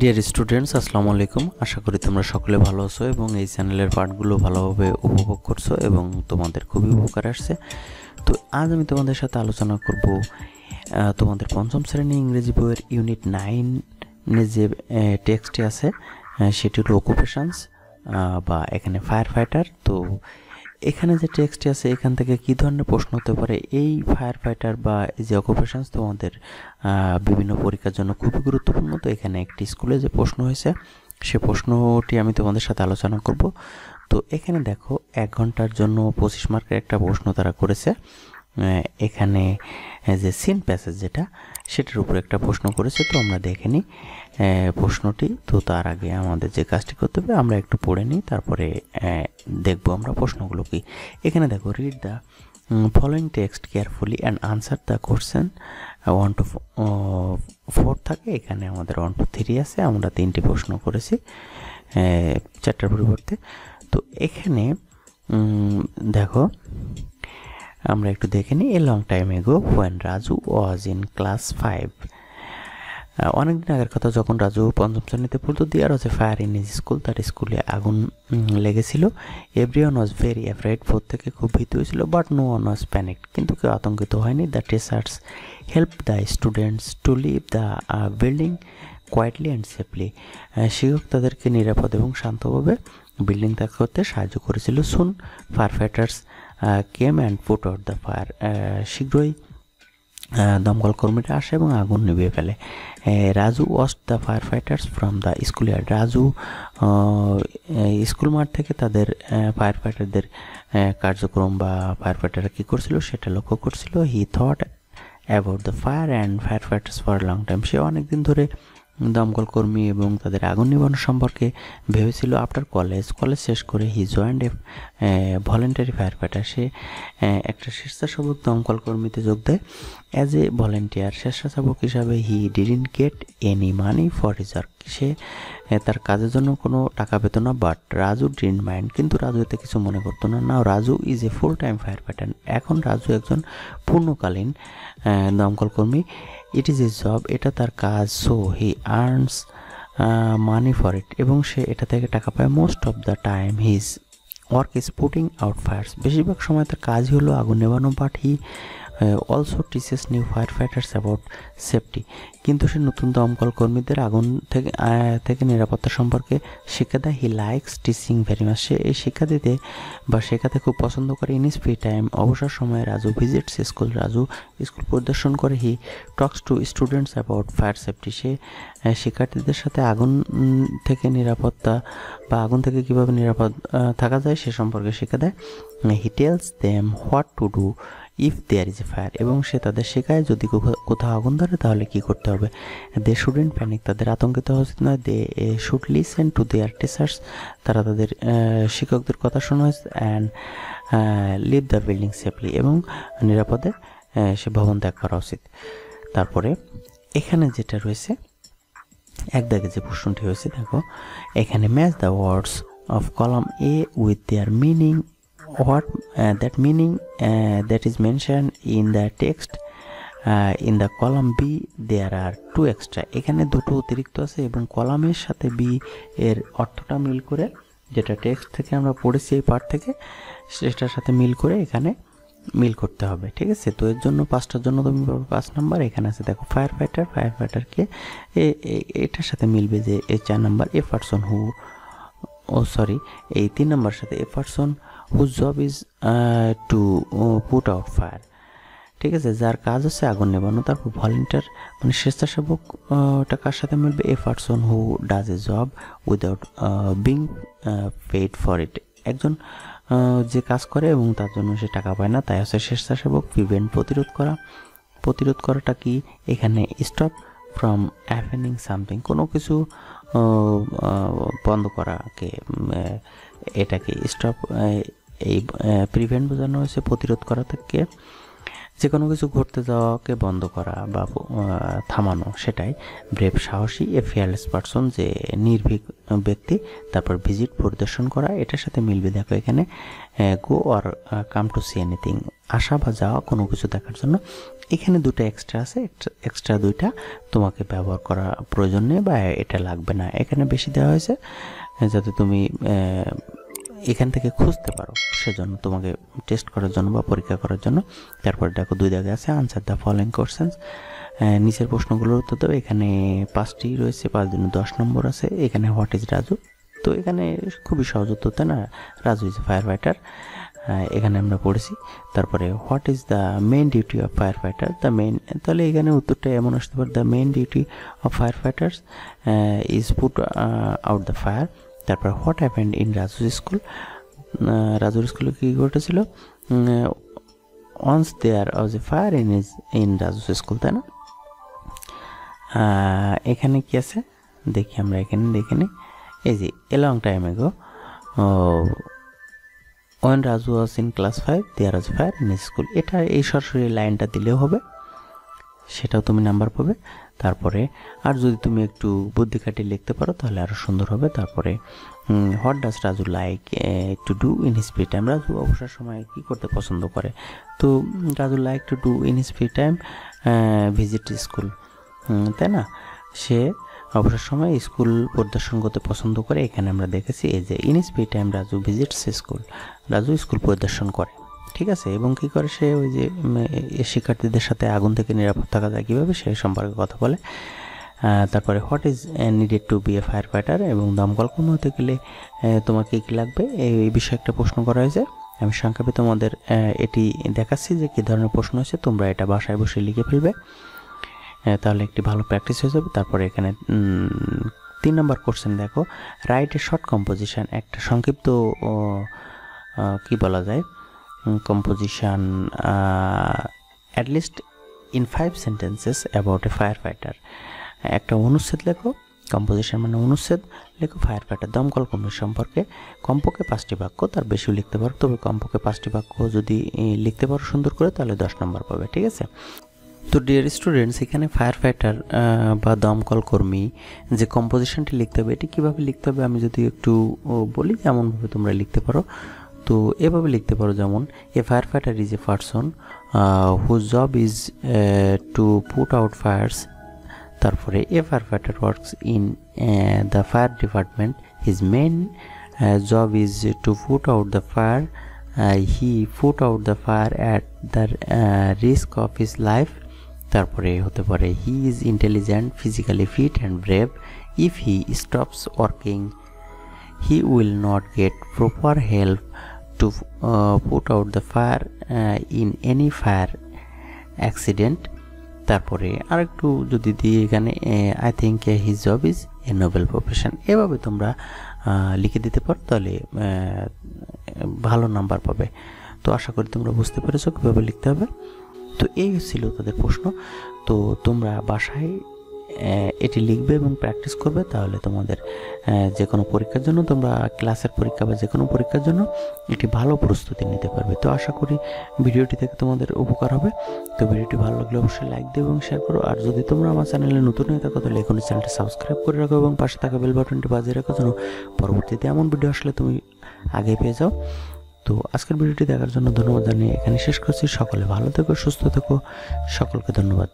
Dear students, আসসালামু আলাইকুম। আশা করি তোমরা সকলে ভালো আছো এবং এই চ্যানেলের পাঠগুলো ভালোভাবে উপভোগ করছো এবং তোমাদের খুবই উপকার আসছে। তো আজ আমি তোমাদের সাথে আলোচনা করব তোমাদের পঞ্চম শ্রেণী ইংরেজি বইয়ের ইউনিট 9 যে টেক্সটটি আছে সেটি হলো অকুপেশনস বা এখানে ফায়ার ফাইটার। তো এখানে যে টেক্সটটি আছে এখান থেকে কী ধরনের প্রশ্ন হতে পারে, এই ফায়ার ফাইটার বা এই যে অকুপেশনস তোমাদের বিভিন্ন পরীক্ষার জন্য খুবই গুরুত্বপূর্ণ। তো এখানে একটি স্কুলে যে প্রশ্ন হয়েছে সে প্রশ্নটি আমি তোমাদের সাথে আলোচনা করব। তো এখানে দেখো, 1 ঘন্টার জন্য 25 মার্কের একটা প্রশ্ন তারা করেছে। এখানে যে সিন প্যাসেজ যেটা সেটার উপরে একটা প্রশ্ন করেছে। তো আমরা দেখে নিই প্রশ্নটি। তো তার আগে আমাদের যে কাজটি করতে হবে আমরা একটু পড়ে নিই, তারপরে দেখব আমরা প্রশ্নগুলো কি। এখানে দেখো, read the following text carefully and answer the question 1 to 4 থাকে। এখানে আমাদের 1 to 3 আছে, আমরা 3টি প্রশ্ন করেছি 4টার পরিবর্তে। তো এখানে দেখো আমরা একটু দেখে নিই। A long time ago when Raju was in class 5, অনেকদিন আগের কথা যখন রাজু 5ম শ্রেণীতে পড়তো। There was a fire in his school, তার স্কুলে আগুন লেগেছিল। এভরিওয়ান ওয়াজ ভেরি অ্যাফ্রেড, প্রত্যেকে খুব ভীত হয়েছিল। But no one was panicked, কিন্তু কেউ আতঙ্কিত হয়নি। The teachers help the students to leave the building quietly and safely, শিক্ষক তাদেরকে নিরাপদ এবং শান্তভাবে বিল্ডিং ত্যাগ করতে সাহায্য করেছিল। Soon fire fighters came and put out the fire, শীঘ্রই দমকল কর্মীরা আসে এবং আগুন নিভিয়ে ফেলে। Raju watched the fire fighters from the schoolyard, Raju school মাঠ থেকে তাদের ফায়ার ফাইটারদের কার্যক্রম বা ফায়ার ফাইটাররা কী করছিল সেটা লক্ষ্য করছিল। He thought about the fire and fire fighters for long time, সে অনেকদিন ধরে দমকল কর্মী এবং তাদের আগুন নিবারণ সম্পর্কে ভেবেছিল। আফটার কলেজ শেষ করে he joined a voluntary fire fighter, সে একটা স্বেচ্ছাসেবক দমকল কর্মীতে যোগ দেয়। অ্যাজ এ ভলেন্টিয়ার, স্বেচ্ছাসেবক হিসাবে he didn't get any money for his work, সে তার কাজের জন্য কোনো টাকা পেত না। বাট রাজু ডিডন্ট মাইন্ড, কিন্তু রাজু এতে কিছু মনে করতো না। Now Raju is a full time fire fighter, এখন রাজু একজন পূর্ণকালীন দমকল কর্মী। ইট ইজ এ জব, এটা তার কাজ। So he earns money for it, এবং সে এটা থেকে টাকা পায়। Most of the time his work is putting out fires, বেশিরভাগ সময় তার কাজই হলো আগুন নেভানো। But he also teaches new fire fighters about safety, কিন্তু সে নতুন দমকল কর্মীদের আগুন থেকে নিরাপত্তা সম্পর্কে শিক্ষা দেয়। He likes teaching very much, সে এই শিক্ষা দিতে বা শেখাতে খুব পছন্দ করে। ইন হিজ ফ্রি টাইম, অবসর সময়ে Raju visits school, Raju school পরিদর্শন করে। He talks to students about fire safety, সে শিক্ষার্থীদের সাথে আগুন থেকে নিরাপত্তা বা আগুন থেকে কীভাবে নিরাপদ থাকা যায় সে সম্পর্কে শিক্ষা দেয়। He tells them what to do if there is a fire, এবং সে তাদের শেখায় যদি কোথাও আগুন ধরে তাহলে কী করতে হবে। দে শুডেন্ট প্যানিক, তাদের আতঙ্কিত হওয়া উচিত নয়। They should listen to their teachers, তারা তাদের শিক্ষকদের কথা শোনা উচিত। And leave the building safely, এবং নিরাপদে সে ভবন ত্যাগ করা উচিত। তারপরে এখানে যেটা রয়েছে একদাগে যে প্রশ্নটি হয়েছে দেখো, এখানে match the words of column A with their meaning, what that meaning that is mentioned in the text in the column B there are 2 extra, এখানে 2 অতিরিক্ত আছে এবং কলামের সাথে B এর অর্থটা মিল করে যেটা টেক্সট থেকে আমরা পড়েছি এই পার্ট থেকে সেটার সাথে মিল করে এখানে মিল করতে হবে, ঠিক আছে। তো এর জন্য 5টার জন্য তুমি পাবে 5 নাম্বার। এখানে আছে দেখো ফায়ার ফাইটার, ফায়ার ফাইটারকে এটার সাথে মিলবে যে এই 4 নাম্বার এ পারসন হু, ও সরি এই 3 নাম্বার সাথে a person whose job is to put out fire, ঠিক আছে, যার কাজ হচ্ছে আগুন নেভানো। তারপর ভলেন্টিয়ার মানে স্বেচ্ছাসেবক টাকার সাথে মিলবে a person who does a job without being paid for it, একজন যে কাজ করে এবং তার জন্য সে টাকা পায় না তাই হচ্ছে স্বেচ্ছাসেবক। প্রিভেন্ট প্রতিরোধ করা, প্রতিরোধ করাটা কি, এখানে স্টপ ফ্রম হ্যাপেনিং সামথিং, কোনো কিছু বন্ধ করাকে এটাকে স্টপ, এই প্রিভেন্ট বোঝানো হয়েছে প্রতিরোধ করা থেকে। যে কোনো কিছু ঘটতে যাওয়াকে বন্ধ করা বা থামানো, সেটাই ব্রেভ, সাহসী এ ফিয়ারলেস পারসন, যে নির্ভীক ব্যক্তি। তারপর ভিজিট, পরিদর্শন করা, এটার সাথে মিলবে। দেখো এখানে go R come to see anything, আসা বা যাওয়া কোনো কিছু দেখার জন্য। এখানে দুটো এক্সট্রা আছে, এক্সট্রা দুইটা তোমাকে ব্যবহার করা প্রয়োজন নেই বা এটা লাগবে না। এখানে বেশি দেওয়া হয়েছে যাতে তুমি এখান থেকে খুঁজতে পারো, সেজন্য তোমাকে টেস্ট করার জন্য বা পরীক্ষা করার জন্য। তারপরে দেখো দুই দাগে আছে আনসার দ্য ফলোয়িং কোয়েশ্চেন্স, নিচের প্রশ্নগুলোর উত্তর দেবে। এখানে 5টি রয়েছে, 5 দিনে 10 নম্বর আছে। এখানে হোয়াট ইজ রাজু, তো এখানে খুবই সহজ উত্তর, তাই না? রাজু ইজ ফায়ার ফাইটার, এখানে আমরা পড়েছি। তারপরে what is the main duty of fire fighter, the main, তাহলে এখানে উত্তরটা এমন আসতে পারে, the main duty of fire fighters is put out the fire. তারপর হোয়াট হ্যাপেন্ড ইন রাজুর স্কুল, রাজুর স্কুলে কী ঘটেছিল? Once there was a fire in রাজুর স্কুল, তাই না? এখানে কি আছে দেখি, আমরা এখানে দেখে নিই। এই যে a long time ago one Raju was in class 5 there was fire in school, এটা এই সরাসরি লাইনটা দিলেও হবে, সেটাও তুমি নাম্বার পাবে। তারপরে আর যদি তুমি একটু বুদ্ধি খাটিয়ে লিখতে পারো তাহলে আরও সুন্দর হবে। তারপরে what does Raju like to do in his free time, Raju অবসর সময় কী করতে পছন্দ করে? তো Raju like to do in his free time visit school, তাই না? সে অবসর সময় স্কুল পরিদর্শন করতে পছন্দ করে, এখানে আমরা দেখেছি। এই যে in his free time Raju visits school, Raju school পরিদর্শন করে, ঠিক আছে? এবং কি করে সে? ওই যে শিক্ষার্থীদের সাথে আগুন থেকে নিরাপদ থাকা যায় কীভাবে সে সম্পর্কে কথা বলে। তারপরে what is needed to be a fire fighter, এবং দমকল কর্মী হতে গেলে তোমার কী কী লাগবে, এই বিষয়ে একটা প্রশ্ন করা হয়েছে। আমি সংক্ষেপে তোমাদের এটি দেখাচ্ছি যে কী ধরনের প্রশ্ন হয়েছে, তোমরা এটা বাসায় বসে লিখে ফেলবে, তাহলে একটি ভালো প্র্যাকটিস হয়ে যাবে। তারপরে এখানে 3 নম্বর কোশ্চেন দেখো, রাইট এ শর্ট কম্পোজিশন, একটা সংক্ষিপ্ত কি বলা যায় composition at least in 5 sentences about a fire fighter, একটা অনুচ্ছেদ লেখো, কম্পোজিশন মানে অনুচ্ছেদ লেখো, ফায়ার ফাইটার দমকল কর্মী সম্পর্কে কমপক্ষে 5টি বাক্য, তার বেশিও লিখতে পারো, তবে কমপক্ষে 5টি বাক্য যদি লিখতে পারো সুন্দর করে তাহলে 10 নম্বর পাবে, ঠিক আছে? তো ডিয়ার স্টুডেন্টস, এখানে ফায়ার ফাইটার বা দমকল কর্মী যে কম্পোজিশনটি লিখতে হবে, এটি কীভাবে লিখতে হবে আমি যদি একটু বলি, যেমনভাবে তোমরা লিখতে পারো, তো এভাবে লিখতে পারো, যেমন a fire fighter is a person whose job is to put out fires. তারপরে a fire fighter works in the fire department, his main job is to put out the fire, he put out the fire at the risk of his life. তারপরে হতে পারে he is intelligent, physically fit and brave, if he stops working he will not get proper help to put out the fire in any fire accident. তারপরে আরেকটু যদি দিয়ে এখানে I think his job is a noble profession, এভাবে তোমরা লিখে দিতে পারো, তাহলে ভালো নাম্বার পাবে। তো আশা করি তোমরা বুঝতে পেরেছো কীভাবে লিখতে হবে। তো এই ছিল তাদের প্রশ্ন, তো তোমরা বাসায় এটি লিখবে এবং প্র্যাকটিস করবে, তাহলে তোমাদের যে কোনো পরীক্ষার জন্য, তোমরা ক্লাসের পরীক্ষা বা যে কোনো পরীক্ষার জন্য এটি ভালো প্রস্তুতি নিতে পারবে। তো আশা করি ভিডিওটি থেকে তোমাদের উপকার হবে। তো ভিডিওটি ভালো লাগলে অবশ্যই লাইক দিও এবং শেয়ার করো, আর যদি তোমরা আমার চ্যানেলে নতুন হয়ে থাকো তাহলে এখনই চ্যানেলটি সাবস্ক্রাইব করে রাখো এবং পাশে থাকা বেল বাটনটি বাজিয়ে রাখো, যেন পরবর্তীতে এমন ভিডিও আসলে তুমি আগে পেয়ে যাও। তো আজকের ভিডিওটি দেখার জন্য ধন্যবাদ জানিয়ে এখানে শেষ করছি। সকলে ভালো থেকো, সুস্থ থেকো, সকলকে ধন্যবাদ।